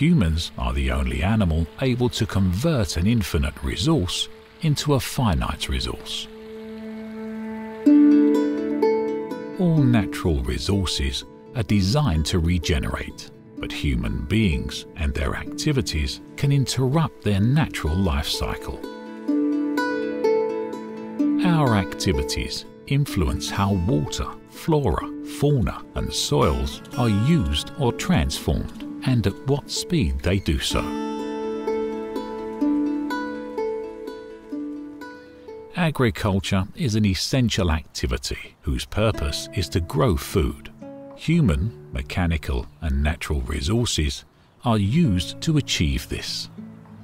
humans are the only animal able to convert an infinite resource into a finite resource. All natural resources are designed to regenerate, but human beings and their activities can interrupt their natural life cycle. Our activities influence how water, flora, fauna and soils are used or transformed, and at what speed they do so. Agriculture is an essential activity whose purpose is to grow food. Human, mechanical and natural resources are used to achieve this.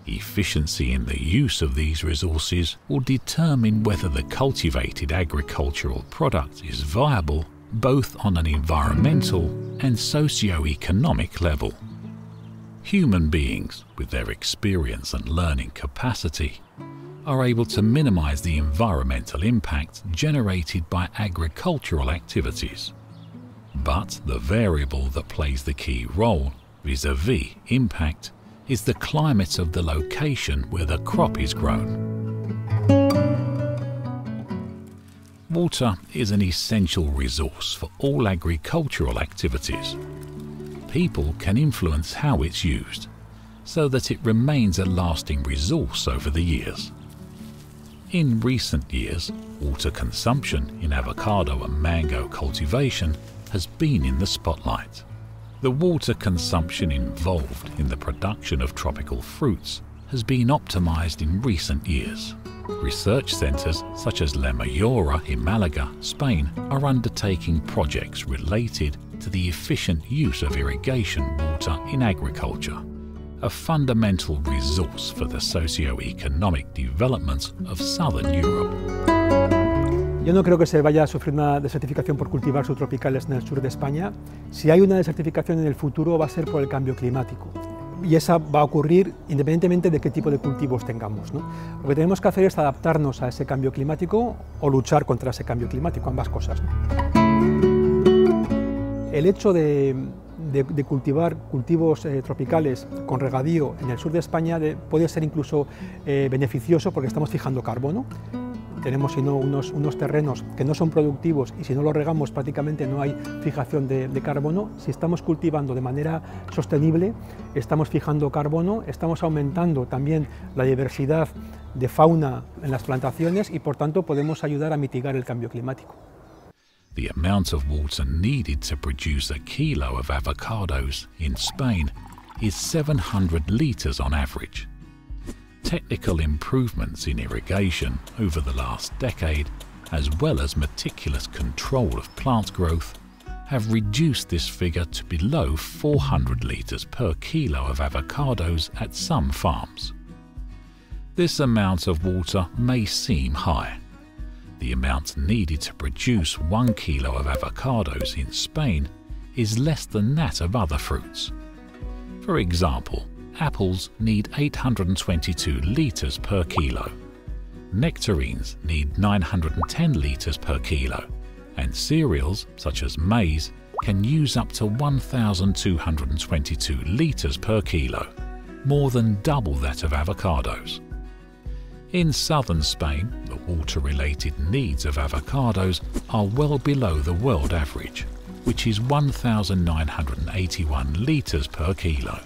Efficiency in the use of these resources will determine whether the cultivated agricultural product is viable both on an environmental and socio-economic level. Human beings, with their experience and learning capacity, are able to minimize the environmental impact generated by agricultural activities. But the variable that plays the key role vis-à-vis impact is the climate of the location where the crop is grown. Water is an essential resource for all agricultural activities. People can influence how it's used, so that it remains a lasting resource over the years. In recent years, water consumption in avocado and mango cultivation has been in the spotlight. The water consumption involved in the production of tropical fruits has been optimized in recent years. Research centers such as La Mayora in Malaga, Spain, are undertaking projects related to the efficient use of irrigation water in agriculture, a fundamental resource for the socio-economic development of southern Europe. Yo no creo que se vaya a sufrir una desertificación por cultivar subtropicales en el sur de España. Si hay una desertificación en el futuro, va a ser por el cambio climático. Y esa va a ocurrir independientemente de qué tipo de cultivos tengamos, ¿no? Lo que tenemos que hacer es adaptarnos a ese cambio climático o luchar contra ese cambio climático, ambas cosas, ¿no? El hecho de cultivar cultivos tropicales con regadío en el sur de España puede ser incluso beneficioso porque estamos fijando carbono. Tenemos sino unos terrenos que no son productivos y si no los regamos prácticamente no hay fijación de carbono. Si estamos cultivando de manera sostenible, estamos fijando carbono, estamos aumentando también la diversidad de fauna en las plantaciones y por tanto podemos ayudar a mitigar el cambio climático. The amount of water needed to produce a kilo of avocados in Spain is 700 liters on average. Technical improvements in irrigation over the last decade, as well as meticulous control of plant growth, have reduced this figure to below 400 litres per kilo of avocados at some farms. This amount of water may seem high. The amount needed to produce 1 kilo of avocados in Spain is less than that of other fruits. For example, apples need 822 litres per kilo, nectarines need 910 litres per kilo, and cereals such as maize can use up to 1,222 litres per kilo, more than double that of avocados. In southern Spain, the water-related needs of avocados are well below the world average, which is 1,981 litres per kilo.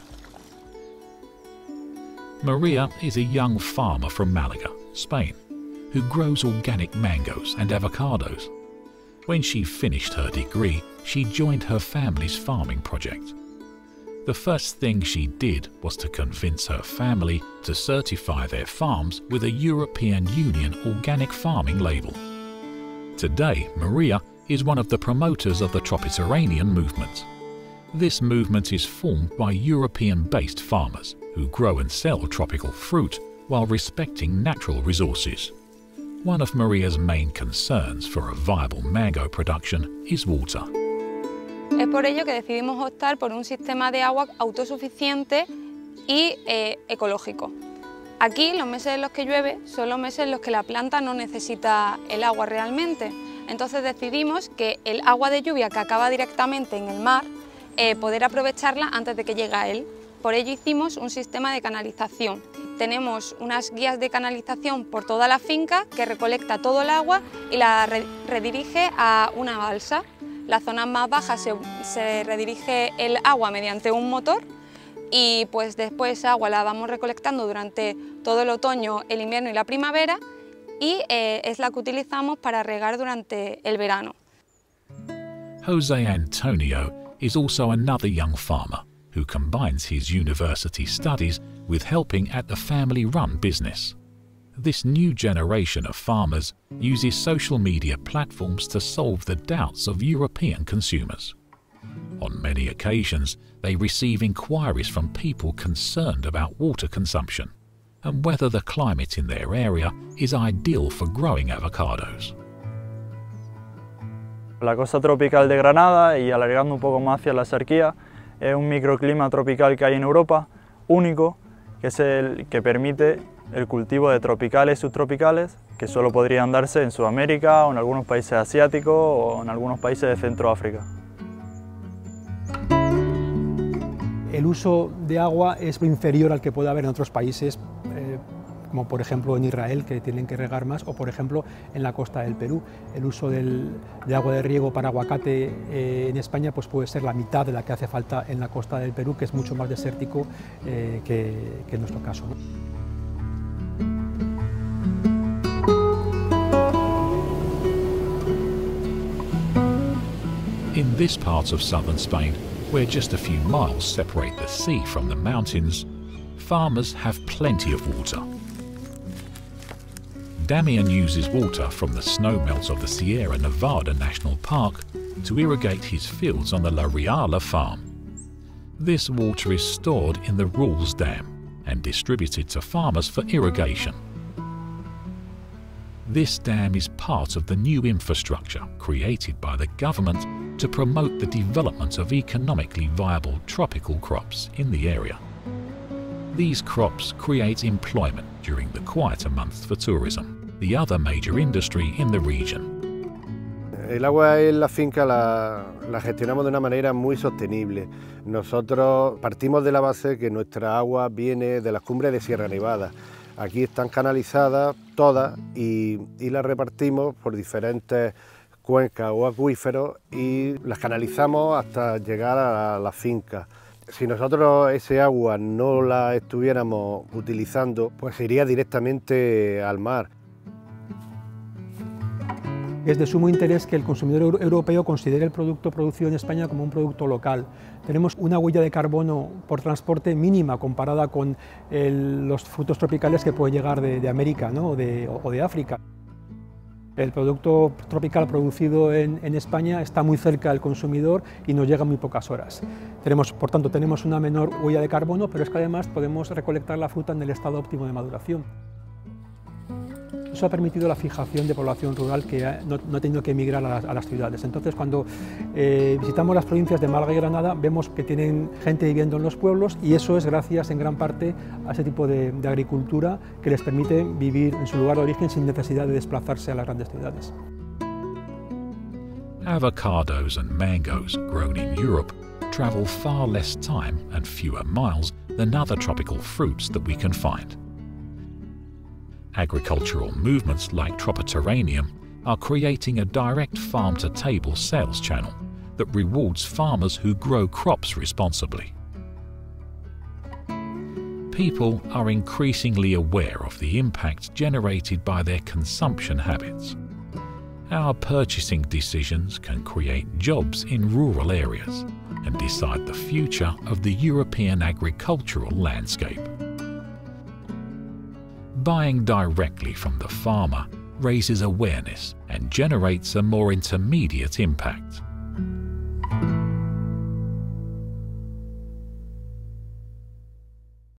Maria is a young farmer from Malaga, Spain, who grows organic mangoes and avocados. When she finished her degree, she joined her family's farming project. The first thing she did was to convince her family to certify their farms with a European Union organic farming label. Today, Maria is one of the promoters of the Tropiterranean movement. This movement is formed by European-based farmers who grow and sell tropical fruit while respecting natural resources. One of Maria's main concerns for a viable mango production is water. Es por ello que decidimos optar por un sistema de agua autosuficiente y ecológico. Aquí los meses en los que llueve son los meses en los que la planta no necesita el agua realmente. Entonces decidimos que el agua de lluvia que acaba directamente en el mar, poder aprovecharla antes de que llegue a él. Por ello hicimos un sistema de canalización. Tenemos unas guías de canalización por toda la finca que recolecta todo el agua y la redirige a una balsa. Las zonas más bajas se redirige el agua mediante un motor y pues después esa agua la vamos recolectando durante todo el otoño, el invierno y la primavera y es la que utilizamos para regar durante el verano. José Antonio is also another young farmer who combines his university studies with helping at the family-run business. This new generation of farmers uses social media platforms to solve the doubts of European consumers. On many occasions, they receive inquiries from people concerned about water consumption and whether the climate in their area is ideal for growing avocados. La costa tropical de Granada y alargando un poco más hacia la Axarquía es un microclima tropical que hay en Europa, único, que es el que permite el cultivo de tropicales y subtropicales que solo podrían darse en Sudamérica o en algunos países asiáticos o en algunos países de Centroáfrica. El uso de agua es inferior al que puede haber en otros países, como por ejemplo en Israel, que tienen que regar más, o por ejemplo en la costa del Perú. El uso de agua de riego para aguacate en España pues puede ser la mitad de la que hace falta en la costa del Perú, que es mucho más desértico que en nuestro caso, ¿no? In this part of southern Spain, where just a few miles separate the sea from the mountains, farmers have plenty of water. Damian uses water from the snowmelts of the Sierra Nevada National Park to irrigate his fields on the La Reala farm. This water is stored in the Rules Dam and distributed to farmers for irrigation. This dam is part of the new infrastructure created by the government to promote the development of economically viable tropical crops in the area. These crops create employment during the quieter months for tourism, the other major industry in the region. El agua en la finca la gestionamos de una manera muy sostenible. Nosotros partimos de la base que nuestra agua viene de las cumbres de Sierra Nevada. Aquí están canalizadas todas y las repartimos por diferentes cuencas o acuíferos y las canalizamos hasta llegar a la finca. Si nosotros ese agua no la estuviéramos utilizando, pues iría directamente al mar. Es de sumo interés que el consumidor europeo considere el producto producido en España como un producto local. Tenemos una huella de carbono por transporte mínima comparada con los frutos tropicales que pueden llegar de América, ¿no? o de África. El producto tropical producido en España está muy cerca del consumidor y nos llega en muy pocas horas. Por tanto, tenemos una menor huella de carbono, pero es que además podemos recolectar la fruta en el estado óptimo de maduración. Eso ha permitido la fijación de población rural que no ha tenido que emigrar a las ciudades. Entonces, cuando visitamos las provincias de Málaga y Granada, vemos que tienen gente viviendo en los pueblos y eso es gracias en gran parte a ese tipo de agricultura que les permite vivir en su lugar de origen sin necesidad de desplazarse a las grandes ciudades. Avocados and mangoes grown in Europe travel far less time and fewer miles than other tropical fruits that we can find. Agricultural movements like Tropiterranean are creating a direct farm-to-table sales channel that rewards farmers who grow crops responsibly. People are increasingly aware of the impact generated by their consumption habits. Our purchasing decisions can create jobs in rural areas and decide the future of the European agricultural landscape. Buying directly from the farmer raises awareness and generates a more intermediate impact.